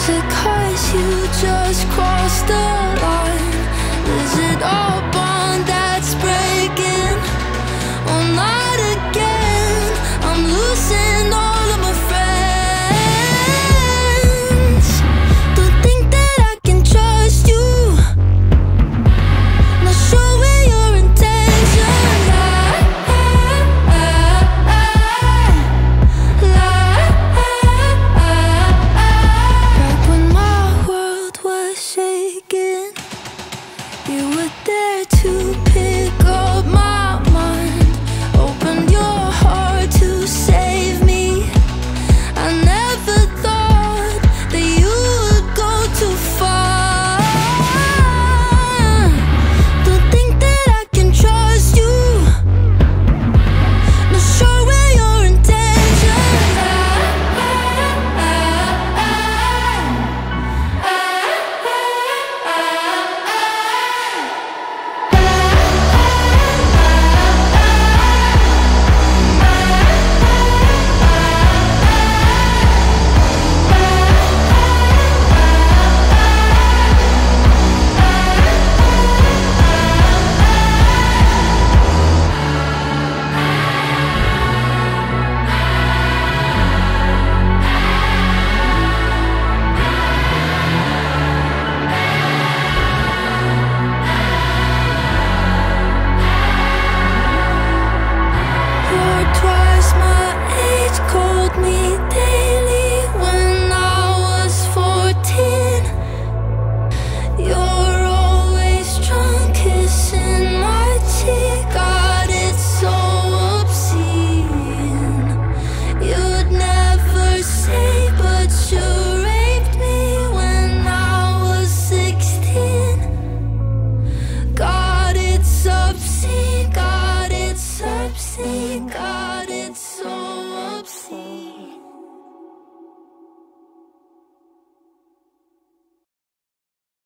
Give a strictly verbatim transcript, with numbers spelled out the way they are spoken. Is it 'cause you just crossed